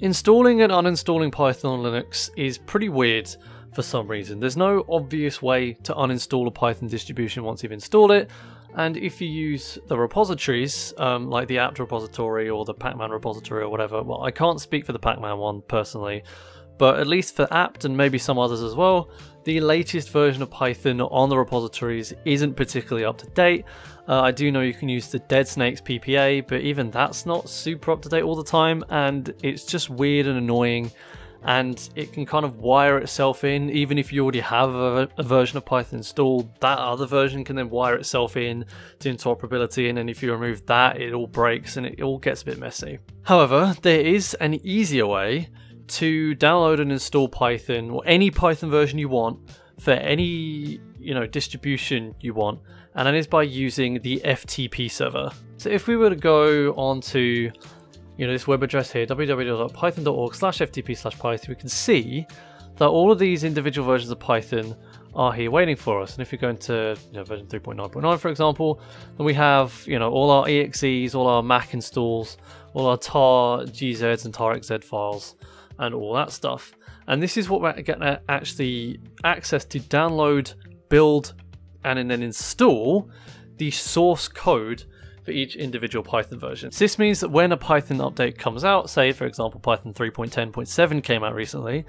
Installing and uninstalling Python on Linux is pretty weird for some reason. There's no obvious way to uninstall a Python distribution once you've installed it, and if you use the repositories, like the apt repository or the Pacman repository or whatever, well, I can't speak for the Pacman one personally, but at least for apt and maybe some others as well, the latest version of Python on the repositories isn't particularly up to date. I do know you can use the Dead Snakes PPA, but even that's not super up to date all the time, and it's just weird and annoying, and it can kind of wire itself in. Even if you already have a version of Python installed, that other version can then wire itself in to interoperability, and then if you remove that, it all breaks and it all gets a bit messy. However, there is an easier way to download and install Python, or any Python version you want for any distribution you want, and that is by using the FTP server. So if we were to go onto this web address here, www.python.org/ftp/python, we can see that all of these individual versions of Python are here waiting for us. And if we go into version 3.9.9, for example, then we have all our exes, all our Mac installs, all our tar gzs and tarxz files, and all that stuff. And this is what we're getting actually access to download, build, and then install the source code for each individual Python version. So this means that when a Python update comes out, say for example Python 3.10.7 came out recently,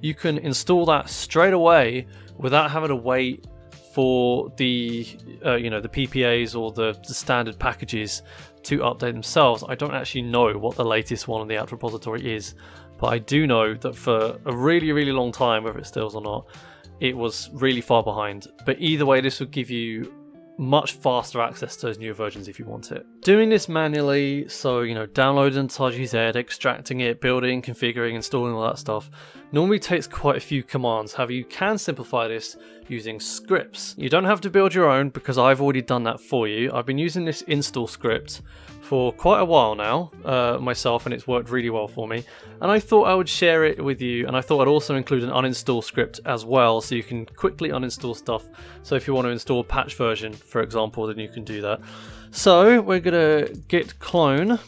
you can install that straight away without having to wait for the the PPAs or the standard packages to update themselves. I don't actually know what the latest one on the apt repository is, but I do know that for a really, really long time, whether it still is or not, it was really far behind. But either way, this would give you much faster access to those newer versions if you want it. Doing this manually, so downloading tar.gz, extracting it, building, configuring, installing, all that stuff, normally takes quite a few commands. However, you can simplify this using scripts. You don't have to build your own because I've already done that for you. I've been using this install script for quite a while now myself, and it's worked really well for me, and I thought I would share it with you, and I thought I'd also include an uninstall script as well, so you can quickly uninstall stuff. So if you want to install a patch version, for example, then you can do that. So we're gonna git clone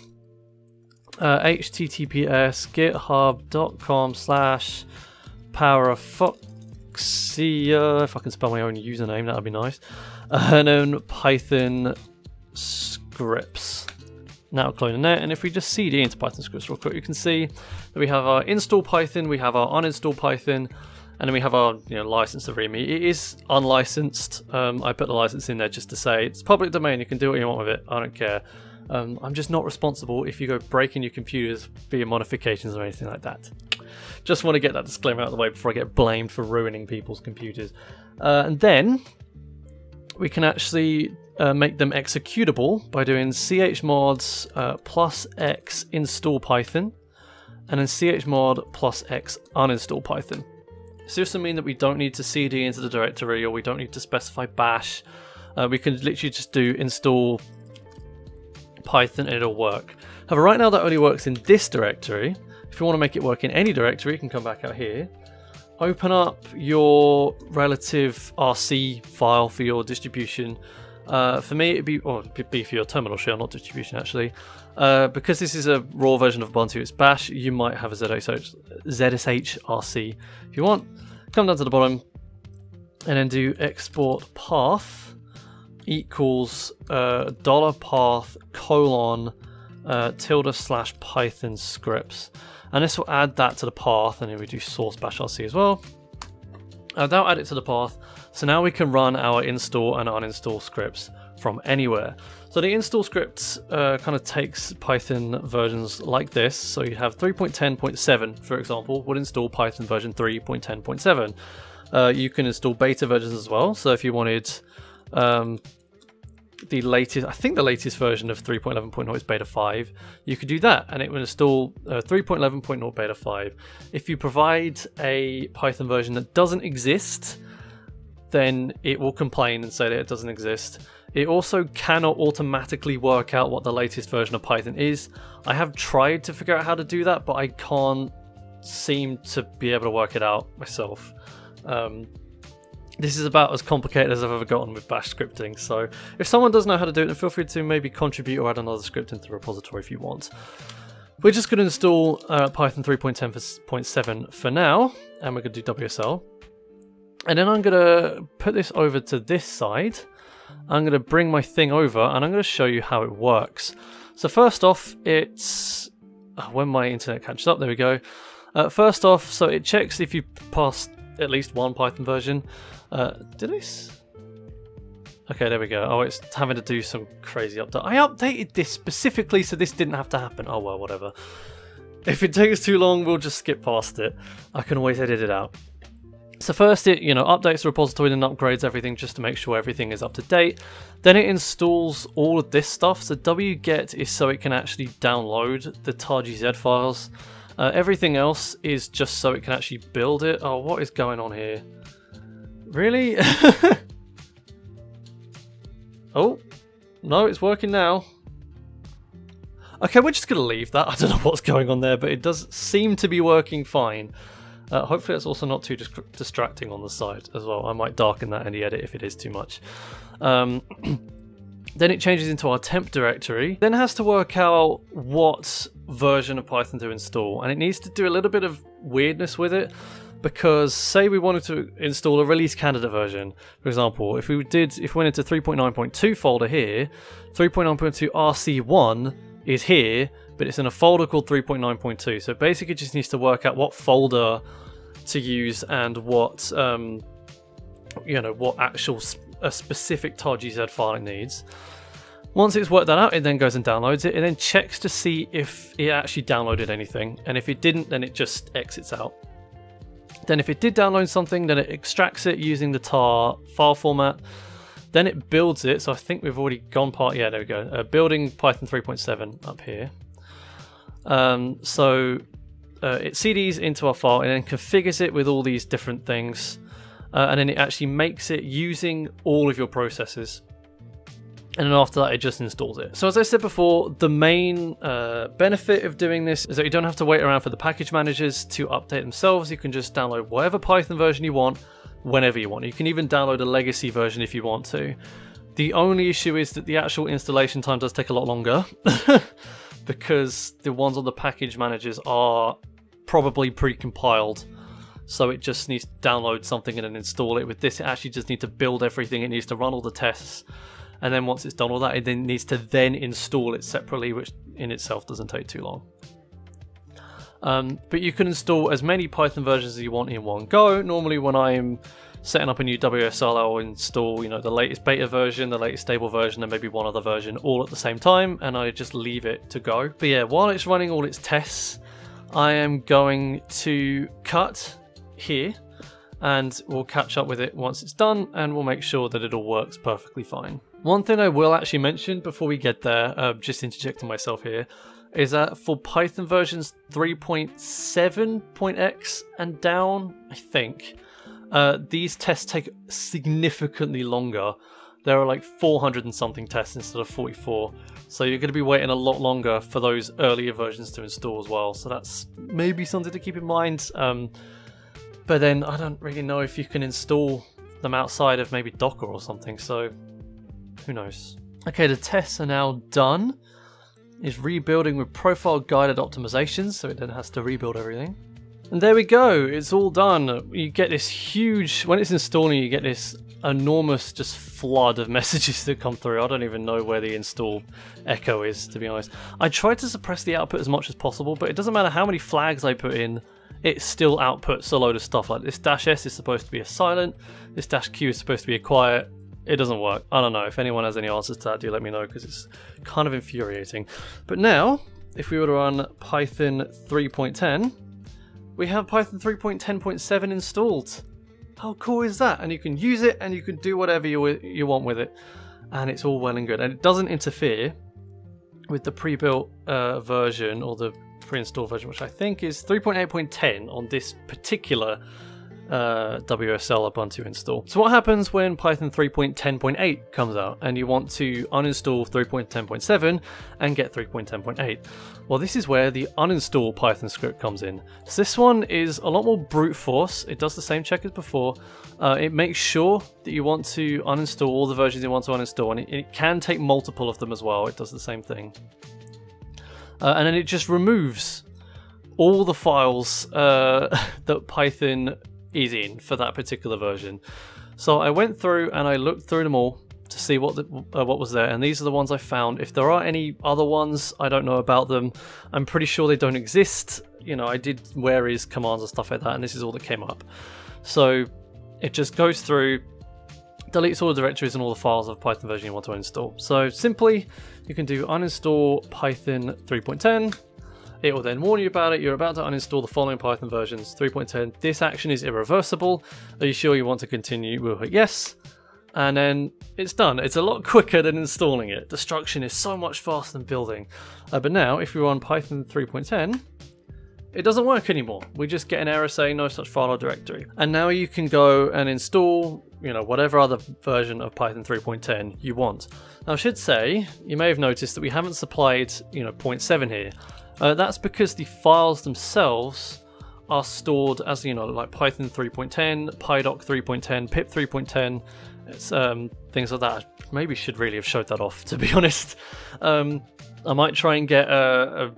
https github.com/parafoxia, if I can spell my own username, that'd be nice, and then Python scripts. Now cloning that, and if we just cd into Python scripts real quick, you can see that we have our install Python, we have our uninstall Python, and then we have our license of README. It is unlicensed. I put the license in there just to say it's public domain, you can do what you want with it, I don't care. I'm just not responsible if you go breaking your computers via modifications or anything like that. Just want to get that disclaimer out of the way before I get blamed for ruining people's computers. And then we can actually make them executable by doing chmod +x install Python, and then chmod +x uninstall Python. So this will mean that we don't need to cd into the directory, or we don't need to specify bash. We can literally just do install Python and it'll work. However, right now that only works in this directory. If you want to make it work in any directory, you can come back out here, open up your relative RC file for your distribution. For me, it'd be for your terminal shell, not distribution actually. Because this is a raw version of Ubuntu, it's Bash. You might have a ZSH RC if you want. Come down to the bottom and then do export path equals $path:\Python-scripts, and this will add that to the path, and then we do source bash RC as well. That'll add it to the path. So now we can run our install and uninstall scripts from anywhere. So the install script kind of takes Python versions like this. So you have 3.10.7, for example, would install Python version 3.10.7. You can install beta versions as well. So if you wanted the latest, I think the latest version of 3.11.0 is beta 5, you could do that, and it will install 3.11.0 beta 5. If you provide a Python version that doesn't exist, then it will complain and say that it doesn't exist. It also cannot automatically work out what the latest version of Python is. I have tried to figure out how to do that, but I can't seem to be able to work it out myself. This is about as complicated as I've ever gotten with bash scripting, so if someone does know how to do it, then feel free to maybe contribute or add another script into the repository if you want. We're just going to install Python 3.10.7 for now, and we're going to do WSL. And then I'm going to put this over to this side. I'm going to bring my thing over, and I'm going to show you how it works. So first off, it's... Oh, when my internet catches up, there we go. First off, so it checks if you passed at least one Python version. Did I... Okay, there we go. Oh, it's having to do some crazy update. I updated this specifically so this didn't have to happen. Oh, well, whatever. If it takes too long, we'll just skip past it. I can always edit it out. So first it, you know, updates the repository and upgrades everything just to make sure everything is up to date. Then it installs all of this stuff. So wget is so it can actually download the tar.gz files. Everything else is just so it can actually build it. Oh, what is going on here? Really? Oh, no, it's working now. Okay, we're just going to leave that. I don't know what's going on there, but it does seem to be working fine. Hopefully that's also not too distracting on the side as well. I might darken that in the edit if it is too much. Then it changes into our temp directory. Then it has to work out what version of Python to install. And it needs to do a little bit of weirdness with it. Because say we wanted to install a release candidate version, for example, if we went into 3.9.2 folder here, 3.9.2 RC1 is here, but it's in a folder called 3.9.2. So basically, it just needs to work out what folder to use and what what actual specific tar.gz file it needs. Once it's worked that out, it then goes and downloads it. It then checks to see if it actually downloaded anything, and if it didn't, then it just exits out. Then if it did download something, then it extracts it using the tar file format. Then it builds it. So I think we've already gone part. Yeah, there we go. Building Python 3.7 up here. It CDs into our file and then configures it with all these different things. And then it actually makes it using all of your processes. And then after that, it just installs it. So as I said before, the main benefit of doing this is that you don't have to wait around for the package managers to update themselves. You can just download whatever Python version you want, whenever you want. You can even download a legacy version if you want to. The only issue is that the actual installation time does take a lot longer because the ones on the package managers are probably pre-compiled. So it just needs to download something and then install it. With this, it actually just needs to build everything. It needs to run all the tests. And then once it's done all that, it then needs to then install it separately, which in itself doesn't take too long. But you can install as many Python versions as you want in one go. Normally when I'm setting up a new WSL, I'll install, you know, the latest beta version, the latest stable version, and maybe one other version all at the same time, and I just leave it to go. But yeah, while it's running all its tests, I am going to cut here. And we'll catch up with it once it's done, and we'll make sure that it all works perfectly fine. One thing I will actually mention before we get there, just interjecting myself here, is that for Python versions 3.7.x and down, I think, these tests take significantly longer. There are like 400 and something tests instead of 44, so you're going to be waiting a lot longer for those earlier versions to install as well, so that's maybe something to keep in mind. But then I don't really know if you can install them outside of maybe Docker or something, so who knows. Okay, the tests are now done. It's rebuilding with profile guided optimizations, so it then has to rebuild everything. And there we go, it's all done. You get this huge, when it's installing, you get this enormous just flood of messages that come through. I don't even know where the install echo is, to be honest. I tried to suppress the output as much as possible, but it doesn't matter how many flags I put in, it still outputs a load of stuff. Like this dash S is supposed to be a silent, this dash Q is supposed to be a quiet. It doesn't work. I don't know. If anyone has any answers to that, do let me know, because it's kind of infuriating. But now, if we were to run Python 3.10, we have Python 3.10.7 installed. How cool is that? And you can use it and you can do whatever you want with it. And it's all well and good. And it doesn't interfere with the pre-built version or the pre-installed version, which I think is 3.8.10 on this particular WSL Ubuntu install. So what happens when Python 3.10.8 comes out and you want to uninstall 3.10.7 and get 3.10.8? Well, this is where the uninstall Python script comes in. So this one is a lot more brute force. It does the same check as before. It makes sure that you want to uninstall all the versions you want to uninstall, and it can take multiple of them as well. It does the same thing. and then it just removes all the files that Python is in for that particular version. So I went through and I looked through them all to see what was there, and these are the ones I found. If there are any other ones, I don't know about them. I'm pretty sure they don't exist. You know, I did where is commands and stuff like that, and this is all that came up. So it just goes through, deletes all the directories and all the files of Python version you want to install. So simply, you can do uninstall Python 3.10. It will then warn you about it. You're about to uninstall the following Python versions, 3.10. This action is irreversible. Are you sure you want to continue? We'll hit yes. And then it's done. It's a lot quicker than installing it. Destruction is so much faster than building. But now, if we run Python 3.10, it doesn't work anymore. We just get an error saying no such file or directory. And now you can go and install, you know, whatever other version of Python 3.10 you want. Now I should say, you may have noticed that we haven't supplied, you know, 0.7 here. That's because the files themselves are stored as, you know, like Python 3.10, PyDoc 3.10, pip 3.10, it's things like that. I maybe should really have showed that off, to be honest. I might try and get a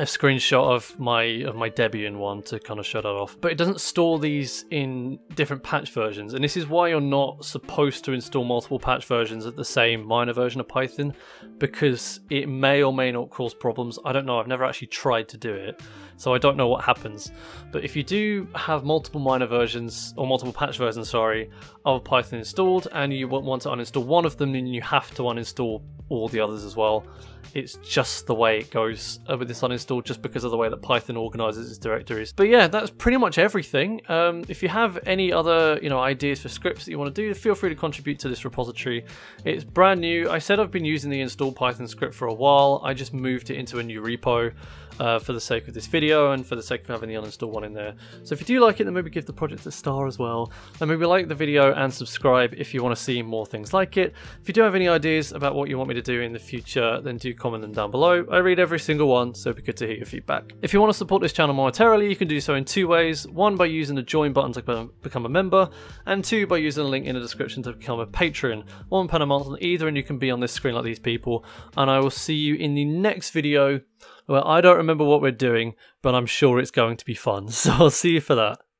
screenshot of my Debian one to kind of show that off. But it doesn't store these in different patch versions, and this is why you're not supposed to install multiple patch versions at the same minor version of Python, because it may or may not cause problems. I don't know, I've never actually tried to do it, so I don't know what happens. But if you do have multiple minor versions, or multiple patch versions, sorry, of Python installed, and you want to uninstall one of them, then you have to uninstall all the others as well. It's just the way it goes with this uninstall, just because of the way that Python organizes its directories. But yeah, that's pretty much everything. If you have any other, you know, ideas for scripts that you want to do, feel free to contribute to this repository. It's brand new. I said I've been using the install Python script for a while. I just moved it into a new repo for the sake of this video and for the sake of having the uninstall one in there. So if you do like it, then maybe give the project a star as well. And maybe like the video and subscribe if you want to see more things like it. If you do have any ideas about what you want me to do in the future, then do comment them down below. I read every single one, so it'd be good to hear your feedback. If you want to support this channel monetarily, you can do so in two ways. One, by using the join button to become a member, and two, by using a link in the description to become a patron. £1 a month on either, and you can be on this screen like these people. And I will see you in the next video, where I don't remember what we're doing, but I'm sure it's going to be fun. So I'll see you for that.